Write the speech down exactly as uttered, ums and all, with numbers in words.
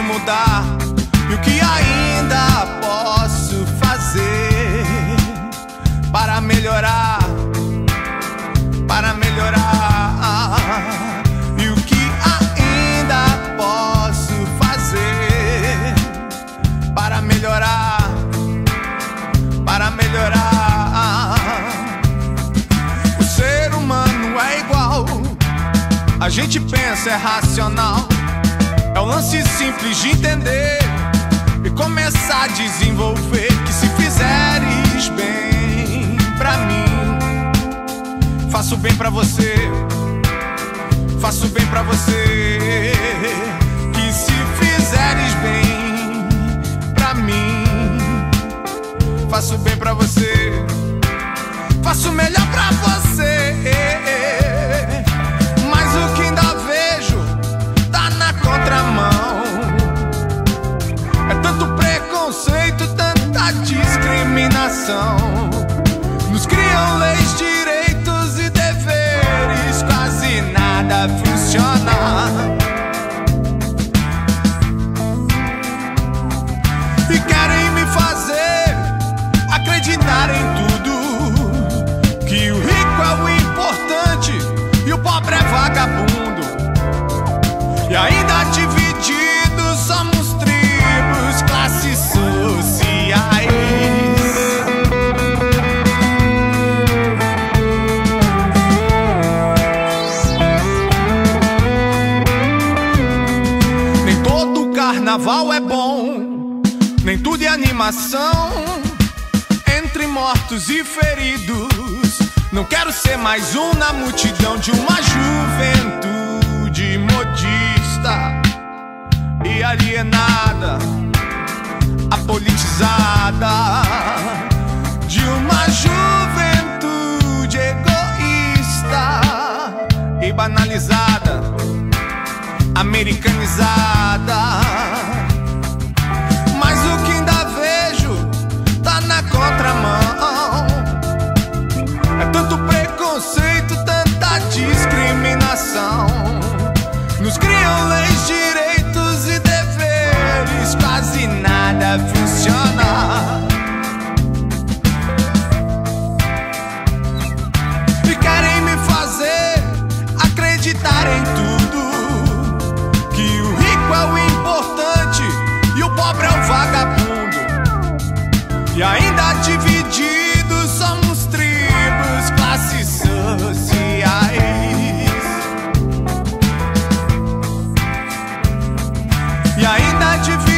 posso mudar e o que ainda posso fazer para melhorar, para melhorar. E o que ainda posso fazer para melhorar, para melhorar. O ser humano é igual, a gente pensa, é racional. É um lance simples de entender e começar a desenvolver. Que se fizeres bem pra mim, faço bem pra você, faço bem pra você. Que se fizeres bem pra mim, faço bem pra você, faço melhor pra você. Mas o que ainda vejo tá na contramão, é tanto preconceito, tanta discriminação. Nos criam leis, direitos e deveres, quase nada funciona. E querem me fazer acreditar em tudo, que o rico é o importante e o pobre é vagabundo. E ainda divididos somos tribos, classes sociais. Nem todo carnaval é bom, nem tudo é animação. Entre mortos e feridos, não quero ser mais um na multidão de uma juventude modista e alienada, apolitizada, de uma juventude egoísta e banalizada, americanizada. Mas o que ainda vejo tá na contramão, é tanto preconceito, tanta discriminação. Nos criam leis, direitos e deveres, quase nada funciona. E querem me fazer acreditar em tudo, que o rico é o importante e o pobre é o vagabundo. E ainda divididos somos tribos, classes sociais. E ainda te